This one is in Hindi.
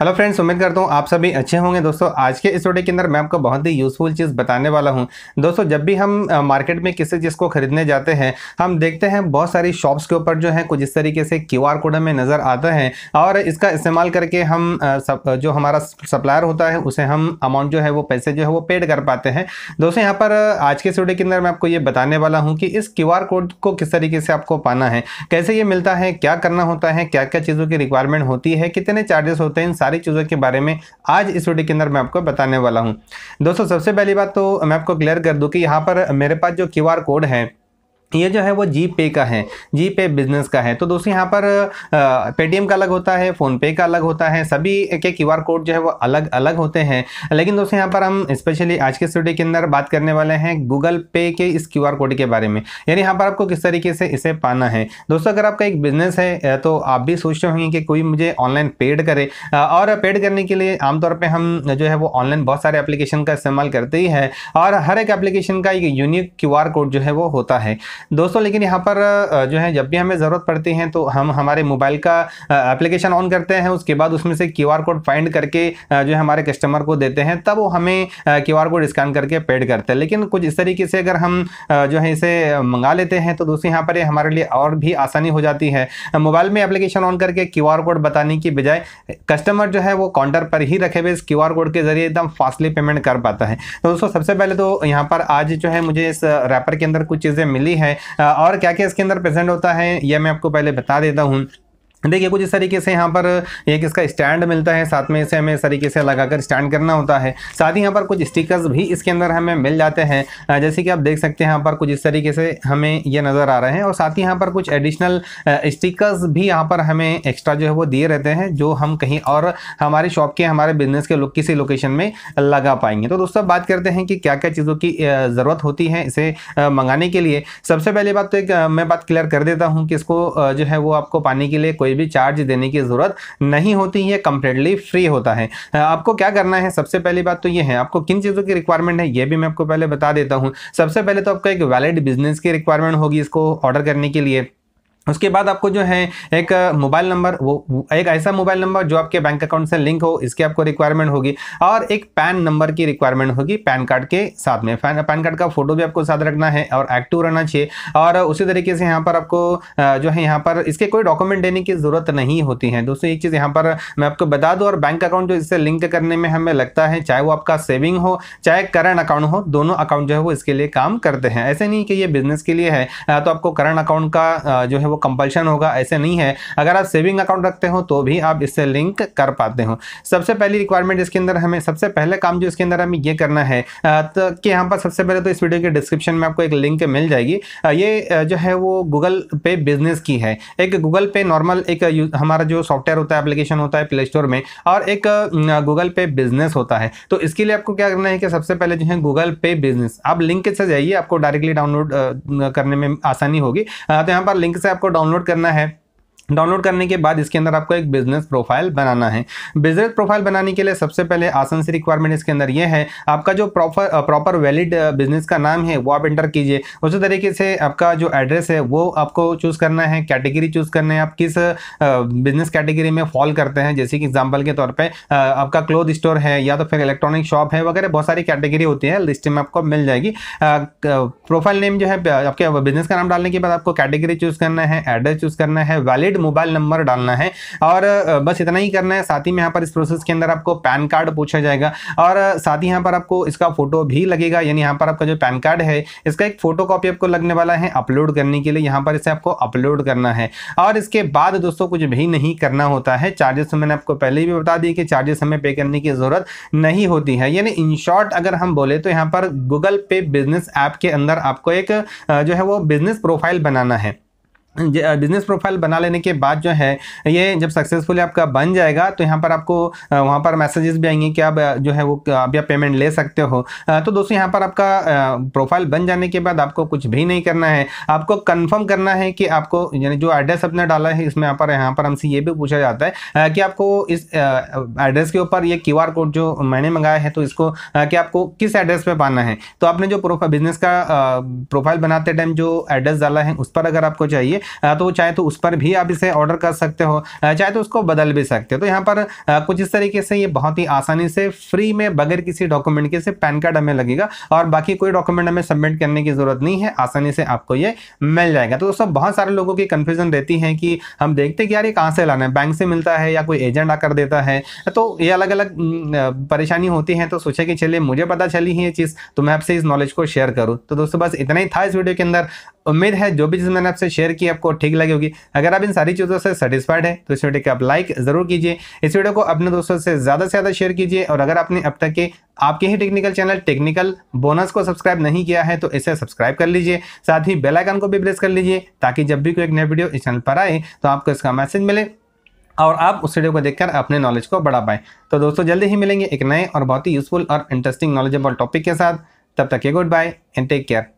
हेलो फ्रेंड्स, उम्मीद करता हूँ आप सभी अच्छे होंगे। दोस्तों आज के इस वीडियो के अंदर मैं आपको बहुत ही यूज़फुल चीज़ बताने वाला हूँ। दोस्तों जब भी हम मार्केट में किसी चीज़ को खरीदने जाते हैं, हम देखते हैं बहुत सारी शॉप्स के ऊपर जो है कुछ इस तरीके से QR कोड हमें नज़र आता है और इसका इस्तेमाल करके हम जो हमारा सप्लायर होता है उसे हम अमाउंट जो है वो पैसे जो है वो पेड कर पाते हैं। दोस्तों यहाँ पर आज के इस वीडियो के अंदर मैं आपको ये बताने वाला हूँ कि इस QR कोड को किस तरीके से आपको पाना है, कैसे ये मिलता है, क्या करना होता है, क्या क्या चीज़ों की रिक्वायरमेंट होती है, कितने चार्जेस होते हैं, सारी चीज़ों के बारे में आज इस वीडियो के अंदर मैं आपको बताने वाला हूं। दोस्तों सबसे पहली बात तो मैं आपको क्लियर कर दूं कि यहां पर मेरे पास जो QR कोड है ये जो है वो GPay का है, GPay बिजनेस का है। तो दोस्तों यहाँ पर Paytm का अलग होता है, फ़ोनपे का अलग होता है, सभी के QR कोड जो है वो अलग अलग होते हैं। लेकिन दोस्तों यहाँ पर हम स्पेशली आज के वीडियो के अंदर बात करने वाले हैं Google Pay के इस QR कोड के बारे में, यानी यहाँ पर आपको किस तरीके से इसे पाना है। दोस्तों अगर आपका एक बिज़नेस है तो आप भी सोचते होंगे कि कोई मुझे ऑनलाइन पेड करे, और पेड करने के लिए आमतौर पर हम जो है वो ऑनलाइन बहुत सारे एप्लीकेशन का इस्तेमाल करते ही है और हर एक एप्लीकेशन का एक यूनिक QR कोड जो है वो होता है। दोस्तों लेकिन यहाँ पर जो है जब भी हमें ज़रूरत पड़ती है तो हम हमारे मोबाइल का एप्लीकेशन ऑन करते हैं, उसके बाद उसमें से QR कोड फाइंड करके जो है हमारे कस्टमर को देते हैं, तब वो हमें QR कोड स्कैन करके पेड करते हैं। लेकिन कुछ इस तरीके से अगर हम जो है इसे मंगा लेते हैं तो दोस्तों यहाँ पर हमारे लिए और भी आसानी हो जाती है। मोबाइल में एप्लीकेशन ऑन करके QR कोड बताने की बजाय कस्टमर जो है वो काउंटर पर ही रखे हुए इस QR कोड के ज़रिए एकदम फास्टली पेमेंट कर पाता है। तो दोस्तों सबसे पहले तो यहाँ पर आज जो है मुझे इस रैपर के अंदर कुछ चीज़ें मिली है और क्या क्या इसके अंदर प्रेजेंट होता है यह मैं आपको पहले बता देता हूँ। देखिए कुछ इस तरीके से यहाँ पर एक इसका स्टैंड मिलता है, साथ में इसे हमें इस तरीके से लगाकर स्टैंड करना होता है। साथ ही यहाँ पर कुछ स्टिकर्स भी इसके अंदर हमें मिल जाते हैं, जैसे कि आप देख सकते हैं यहाँ पर कुछ इस तरीके से हमें ये नज़र आ रहे हैं, और साथ ही यहाँ पर कुछ एडिशनल स्टिकर्स भी यहाँ पर हमें एक्स्ट्रा जो है वो दिए रहते हैं जो हम कहीं और हमारे शॉप के हमारे बिजनेस के किसी लोकेशन में लगा पाएंगे। तो दोस्तों बात करते हैं कि क्या क्या चीज़ों की ज़रूरत होती है इसे मंगाने के लिए। सबसे पहले बात तो एक मैं बात क्लियर कर देता हूँ कि इसको जो है वो आपको पाने के लिए कोई भी चार्ज देने की ज़रूरत नहीं होती है, कंप्लीटली फ्री होता है। आपको क्या करना है, सबसे पहली बात तो ये है आपको किन चीज़ों की रिक्वायरमेंट है ये भी मैं आपको पहले बता देता हूँ। सबसे पहले तो आपका एक वैलिड बिजनेस की रिक्वायरमेंट होगी इसको ऑर्डर करने के लिए। उसके बाद आपको जो है एक मोबाइल नंबर, वो एक ऐसा मोबाइल नंबर जो आपके बैंक अकाउंट से लिंक हो, इसकी आपको रिक्वायरमेंट होगी, और एक पैन नंबर की रिक्वायरमेंट होगी पैन कार्ड के साथ में। पैन कार्ड का फ़ोटो भी आपको साथ रखना है और एक्टिव रहना चाहिए। और उसी तरीके से यहाँ पर आपको जो है यहाँ पर इसके कोई डॉक्यूमेंट देने की ज़रूरत नहीं होती है। दोस्तों एक चीज़ यहाँ पर मैं आपको बता दूँ, और बैंक अकाउंट जो इससे लिंक करने में हमें लगता है, चाहे वो आपका सेविंग हो चाहे करंट अकाउंट हो, दोनों अकाउंट जो है वो इसके लिए काम करते हैं। ऐसे नहीं कि ये बिज़नेस के लिए है तो आपको करंट अकाउंट का जो है कंपल्शन होगा, ऐसे नहीं है। अगर आप सेविंग अकाउंट रखते हो तो भी आप इससे लिंक कर पाते हो। सबसे पहली रिक्वायरमेंट इसके अंदर हमें, सबसे पहले काम जो इसके अंदर हमें ये करना है तो कि यहाँ पर सबसे पहले तो इस वीडियो के डिस्क्रिप्शन में आपको एक लिंक मिल जाएगी। ये जो है वो Google Pay बिजनेस की है, एक Google Pay नॉर्मल एक हमारा जो सॉफ्टवेयर होता है एप्लीकेशन होता है प्ले स्टोर में, और एक Google Pay बिजनेस होता है। तो इसके लिए आपको क्या करना है कि सबसे पहले जो है Google Pay बिजनेस आप लिंक से जाइए, आपको डायरेक्टली डाउनलोड करने में आसानी होगी। तो यहाँ पर लिंक से आपको डाउनलोड करना है। डाउनलोड करने के बाद इसके अंदर आपको एक बिज़नेस प्रोफाइल बनाना है। बिज़नेस प्रोफाइल बनाने के लिए सबसे पहले आसान सी रिक्वायरमेंट इसके अंदर ये है, आपका जो प्रॉपर वैलिड बिज़नेस का नाम है वो आप एंटर कीजिए। उसी तरीके से आपका जो एड्रेस है वो आपको चूज़ करना है, कैटेगरी चूज़ करना है, आप किस बिज़नेस कैटेगरी में फॉल करते हैं। जैसे कि एग्जाम्पल के तौर पर आपका क्लोथ स्टोर है या तो फिर इलेक्ट्रॉनिक शॉप है वगैरह, बहुत सारी कैटेगरी होती है, लिस्ट में आपको मिल जाएगी। प्रोफाइल नेम जो है आपके बिज़नेस का नाम डालने के बाद आपको कैटेगरी चूज़ करना है, एड्रेस चूज़ करना है, वैलिड मोबाइल नंबर डालना है, और बस इतना ही करना है। साथ ही में यहाँ पर इस प्रोसेस के अंदर आपको पैन कार्ड पूछा जाएगा, और साथ ही यहाँ पर आपको इसका फोटो भी लगेगा, यानी यहाँ पर आपका जो पैन कार्ड है इसका एक फोटो कॉपी आपको लगने वाला है अपलोड करने के लिए। यहाँ पर इसे आपको अपलोड करना है, और इसके बाद दोस्तों कुछ भी नहीं करना होता है। चार्जेस मैंने आपको पहले भी बता दी कि चार्जेस हमें पे करने की ज़रूरत नहीं होती है, यानी इन शॉर्ट अगर हम बोले तो यहाँ पर Google Pay बिजनेस ऐप के अंदर आपको एक जो है वो बिजनेस प्रोफाइल बनाना है। बिज़नेस प्रोफाइल बना लेने के बाद जो है ये जब सक्सेसफुली आपका बन जाएगा तो यहाँ पर आपको वहाँ पर मैसेजेस भी आएंगे कि आप जो है वो अभी आप पेमेंट ले सकते हो। तो दोस्तों यहाँ पर आपका प्रोफाइल बन जाने के बाद आपको कुछ भी नहीं करना है, आपको कंफर्म करना है कि आपको यानी जो एड्रेस आपने डाला है इसमें यहाँ पर हमसे ये भी पूछा जाता है कि आपको इस एड्रेस के ऊपर ये QR कोड जो मैंने मंगाया है तो इसको कि आपको किस एड्रेस पर पाना है। तो आपने जो बिज़नेस का प्रोफाइल बनाते टाइम जो एड्रेस डाला है उस पर अगर आपको चाहिए तो चाहे तो उस पर भी आप इसे ऑर्डर कर सकते हो, चाहे तो उसको बदल भी सकते हो। तो यहाँ पर कुछ इस तरीके से ये बहुत ही आसानी से फ्री में बगैर किसी डॉक्यूमेंट के सिर्फ पैन कार्ड हमें लगेगा और बाकी कोई डॉक्यूमेंट हमें सबमिट करने की ज़रूरत नहीं है, आसानी से आपको ये मिल जाएगा। तो दोस्तों बहुत सारे लोगों की कन्फ्यूज़न रहती है कि हम देखते हैं कि यार ये कहाँ से लाना है, बैंक से मिलता है या कोई एजेंट आकर देता है, तो ये अलग अलग परेशानी होती है। तो सोचा कि चलिए मुझे पता चली है ये चीज़ तो मैं आपसे इस नॉलेज को शेयर करूँ। तो दोस्तों बस इतना ही था इस वीडियो के अंदर। उम्मीद है जो भी चीज़ मैंने आपसे शेयर की आपको ठीक लगी होगी। अगर आप इन सारी चीज़ों से सेटिस्फाइड है तो इस वीडियो को आप लाइक ज़रूर कीजिए, इस वीडियो को अपने दोस्तों से ज़्यादा शेयर कीजिए और अगर आपने अब तक के आपके ही टेक्निकल चैनल टेक्निकल बोनस को सब्सक्राइब नहीं किया है तो इसे सब्सक्राइब कर लीजिए, साथ ही बेल आइकन को भी प्रेस कर लीजिए ताकि जब भी कोई एक नया वीडियो इस चैनल पर आए तो आपको इसका मैसेज मिले और आप उस वीडियो को देखकर अपने नॉलेज को बढ़ा पाएँ। तो दोस्तों जल्दी ही मिलेंगे एक नए और बहुत ही यूजफुल और इंटरेस्टिंग नॉलेजेबल टॉपिक के साथ। तब तक के good bye and take care.